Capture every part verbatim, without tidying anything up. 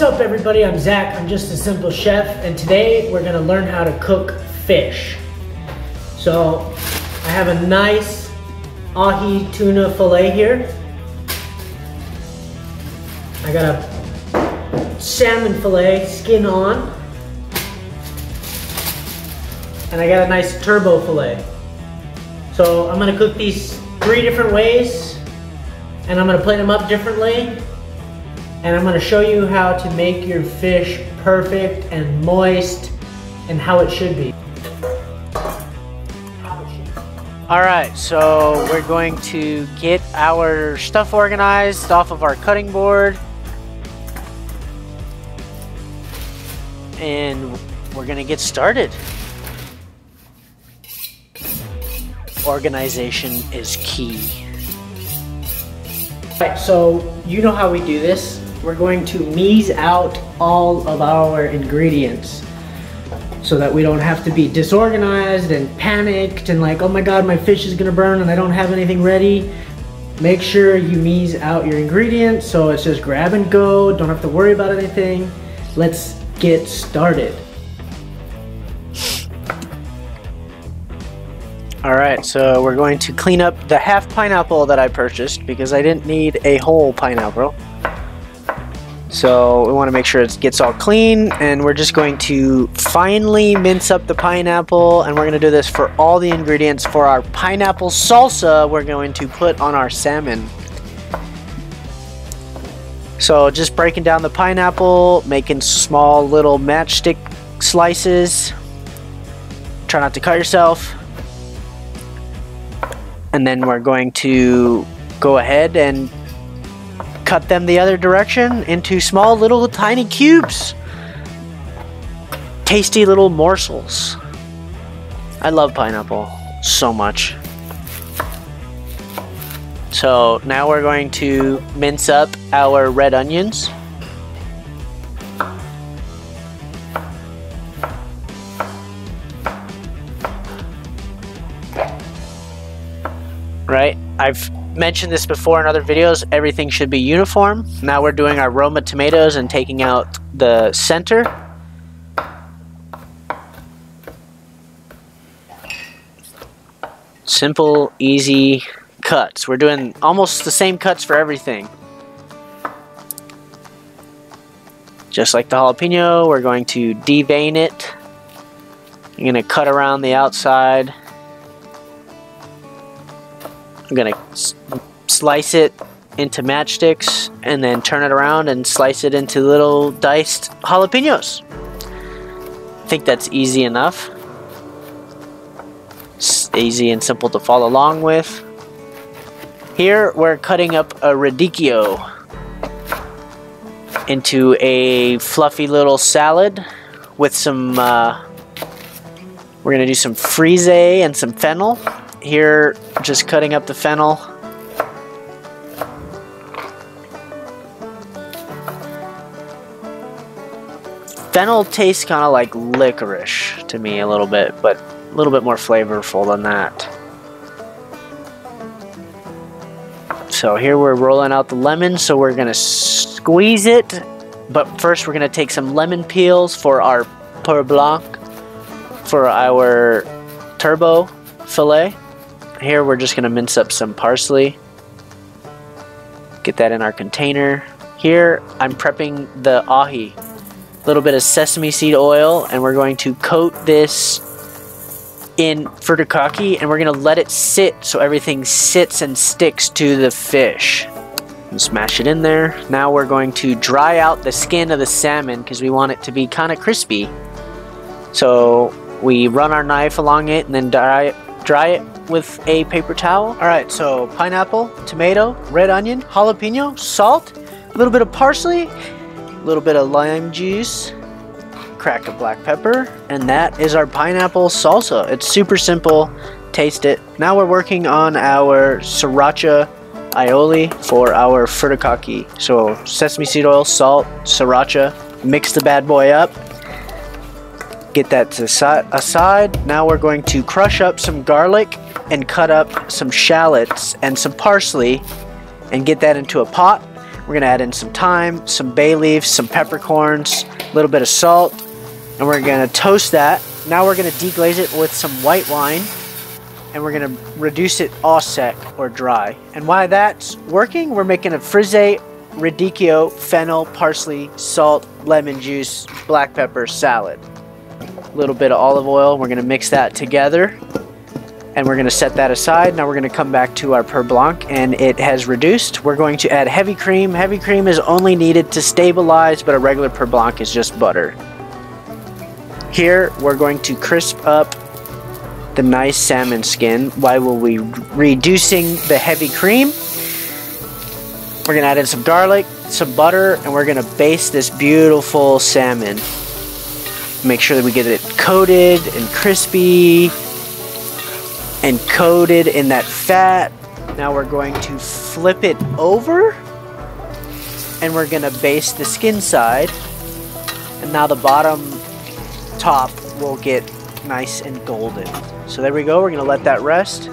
What's up everybody, I'm Zach, I'm Just a Simple Chef, and today we're gonna learn how to cook fish. So I have a nice ahi tuna fillet here. I got a salmon fillet, skin on. And I got a nice turbot fillet. So I'm gonna cook these three different ways, and I'm gonna plate them up differently. And I'm gonna show you how to make your fish perfect and moist and how it should be. All right, so we're going to get our stuff organized off of our cutting board. And we're gonna get started. Organization is key. All right, so you know how we do this. We're going to mise out all of our ingredients so that we don't have to be disorganized and panicked and like, oh my God, my fish is gonna burn and I don't have anything ready. Make sure you mise out your ingredients so it's just grab and go, don't have to worry about anything. Let's get started. All right, so we're going to clean up the half pineapple that I purchased because I didn't need a whole pineapple. So we want to make sure it gets all clean, and we're just going to finely mince up the pineapple, and we're going to do this for all the ingredients. For our pineapple salsa, we're going to put on our salmon. So just breaking down the pineapple, making small little matchstick slices. Try not to cut yourself. And then we're going to go ahead and cut them the other direction into small little tiny cubes. Tasty little morsels. I love pineapple so much. So now we're going to mince up our red onions. Right, I've mentioned this before in other videos, everything should be uniform. Now we're doing our Roma tomatoes and taking out the center. Simple, easy cuts. We're doing almost the same cuts for everything. Just like the jalapeno, we're going to devein it. I'm gonna cut around the outside. I'm going to slice it into matchsticks and then turn it around and slice it into little diced jalapenos. I think that's easy enough. It's easy and simple to follow along with. Here we're cutting up a radicchio into a fluffy little salad with some, uh, we're going to do some frisée and some fennel. Here, just cutting up the fennel. Fennel tastes kind of like licorice to me a little bit, but a little bit more flavorful than that. So here we're rolling out the lemon, so we're gonna squeeze it, but first we're gonna take some lemon peels for our beurre blanc, for our turbot fillet. Here we're just going to mince up some parsley. Get that in our container. Here I'm prepping the ahi. A little bit of sesame seed oil, and we're going to coat this in furikake, and we're going to let it sit so everything sits and sticks to the fish. And smash it in there. Now we're going to dry out the skin of the salmon because we want it to be kind of crispy. So we run our knife along it and then dry it. Dry it with a paper towel. All right, so pineapple, tomato, red onion, jalapeno, salt, a little bit of parsley, a little bit of lime juice, crack of black pepper, and that is our pineapple salsa. It's super simple, taste it. Now we're working on our sriracha aioli for our furikake. So sesame seed oil, salt, sriracha, mix the bad boy up. Get that aside. Now we're going to crush up some garlic and cut up some shallots and some parsley and get that into a pot. We're gonna add in some thyme, some bay leaves, some peppercorns, a little bit of salt, and we're gonna toast that. Now we're gonna deglaze it with some white wine, and we're gonna reduce it au sec or dry. And while that's working, we're making a frisée, radicchio, fennel, parsley, salt, lemon juice, black pepper salad. A little bit of olive oil. We're gonna mix that together, and we're gonna set that aside. Now we're gonna come back to our beurre blanc, and it has reduced. We're going to add heavy cream. Heavy cream is only needed to stabilize, but a regular beurre blanc is just butter. Here, we're going to crisp up the nice salmon skin. Why will we reducing the heavy cream? We're gonna add in some garlic, some butter, and we're gonna baste this beautiful salmon. Make sure that we get it coated and crispy and coated in that fat. Now we're going to flip it over, and we're gonna baste the skin side, and now the bottom top will get nice and golden. So there we go, we're gonna let that rest.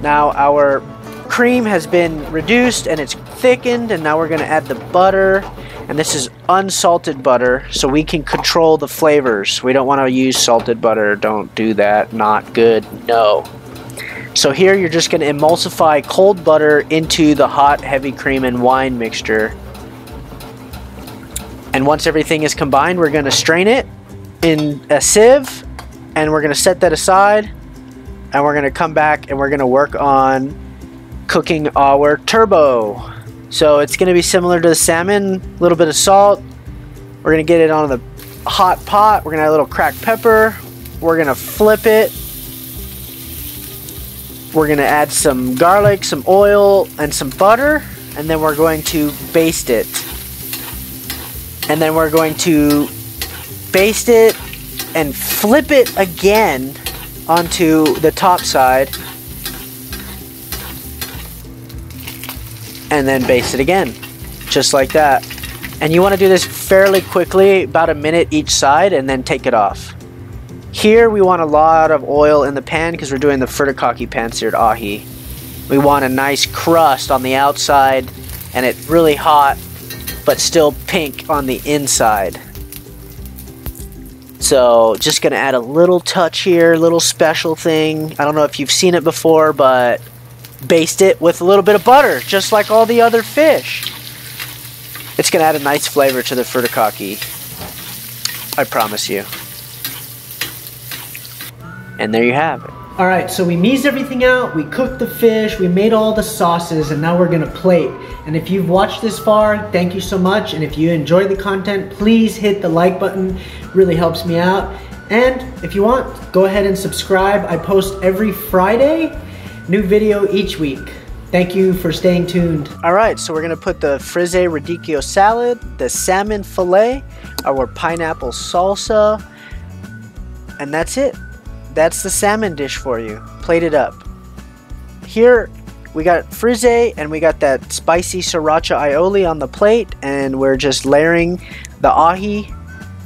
Now our cream has been reduced and it's thickened, and now we're gonna add the butter, and this is unsalted butter, so we can control the flavors. We don't want to use salted butter. Don't do that, not good, no. So here you're just gonna emulsify cold butter into the hot heavy cream and wine mixture, and once everything is combined, we're gonna strain it in a sieve, and we're gonna set that aside, and we're gonna come back and we're gonna work on cooking our turbot. So it's gonna be similar to the salmon, a little bit of salt. We're gonna get it on the hot pot. We're gonna add a little cracked pepper. We're gonna flip it. We're gonna add some garlic, some oil, and some butter, and then we're going to baste it. And then we're going to baste it and flip it again onto the top side, and then baste it again, just like that. And you want to do this fairly quickly, about a minute each side, and then take it off. Here we want a lot of oil in the pan because we're doing the furikake pan-seared ahi. We want a nice crust on the outside, and it's really hot but still pink on the inside. So just gonna add a little touch here, little special thing. I don't know if you've seen it before, but baste it with a little bit of butter, just like all the other fish. It's gonna add a nice flavor to the furikake, I promise you. And there you have it. All right, so we miso everything out, we cooked the fish, we made all the sauces, and now we're gonna plate. And if you've watched this far, thank you so much. And if you enjoyed the content, please hit the like button. It really helps me out. And if you want, go ahead and subscribe. I post every Friday, new video each week. Thank you for staying tuned. All right, so we're gonna put the frisée radicchio salad, the salmon fillet, our pineapple salsa, and that's it. That's the salmon dish for you. Plate it up. Here we got frisée, and we got that spicy sriracha aioli on the plate, and we're just layering the ahi,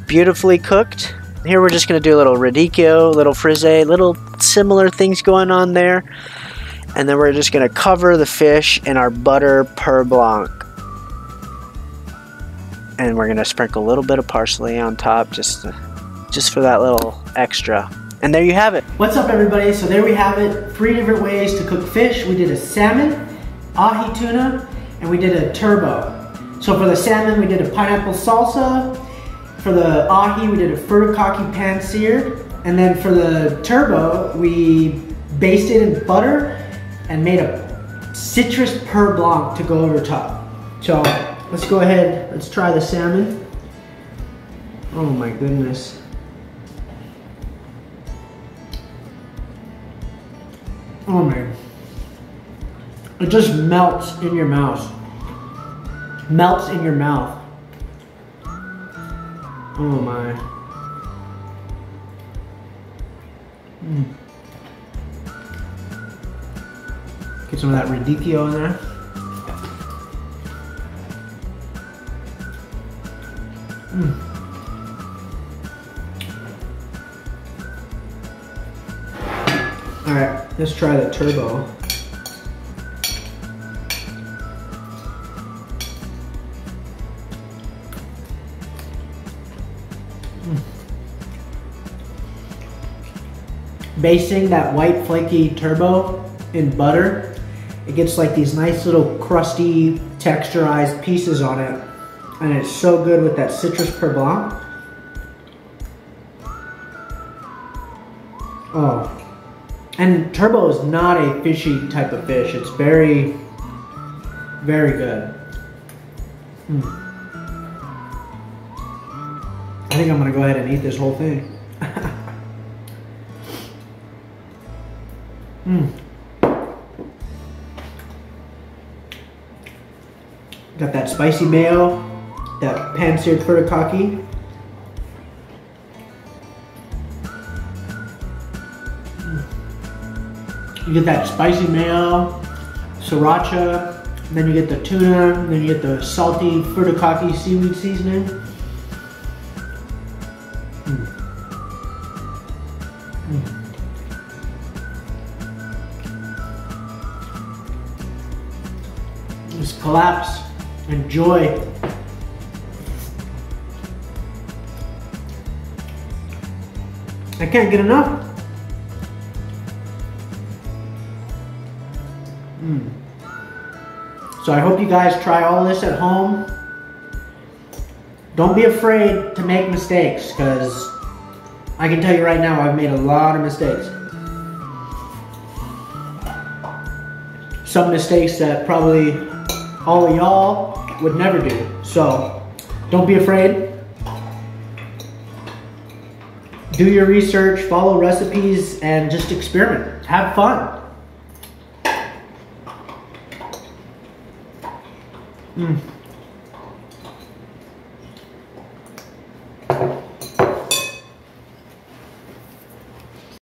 beautifully cooked. Here we're just gonna do a little radicchio, little frisée, little similar things going on there. And then we're just gonna cover the fish in our butter beurre blanc. And we're gonna sprinkle a little bit of parsley on top, just, just for that little extra. And there you have it. What's up, everybody? So there we have it. Three different ways to cook fish. We did a salmon, ahi tuna, and we did a turbot. So for the salmon, we did a pineapple salsa. For the ahi, we did a furikake pan-seared. And then for the turbot, we basted in butter and made a citrus beurre blanc to go over top. So let's go ahead, let's try the salmon. Oh my goodness. Oh man, it just melts in your mouth. Melts in your mouth. Oh my. Mm. Get some of that radicchio in there. Mm. Alright, let's try the turbot. basting that white flaky turbot in butter, it gets like these nice little crusty texturized pieces on it, and it's so good with that citrus beurre blanc. Oh, and turbot is not a fishy type of fish. It's very, very good. Mm. I think I'm gonna go ahead and eat this whole thing. mm. Got that spicy mayo, that pan-seared furikake. You get that spicy mayo, sriracha, and then you get the tuna, and then you get the salty furikake seaweed seasoning. Mm. Mm. Just collapse, enjoy. I can't get enough. Mm. So I hope you guys try all this at home. Don't be afraid to make mistakes, because I can tell you right now, I've made a lot of mistakes. Some mistakes that probably all of y'all would never do. So don't be afraid. Do your research, follow recipes, and just experiment. Have fun. Mm.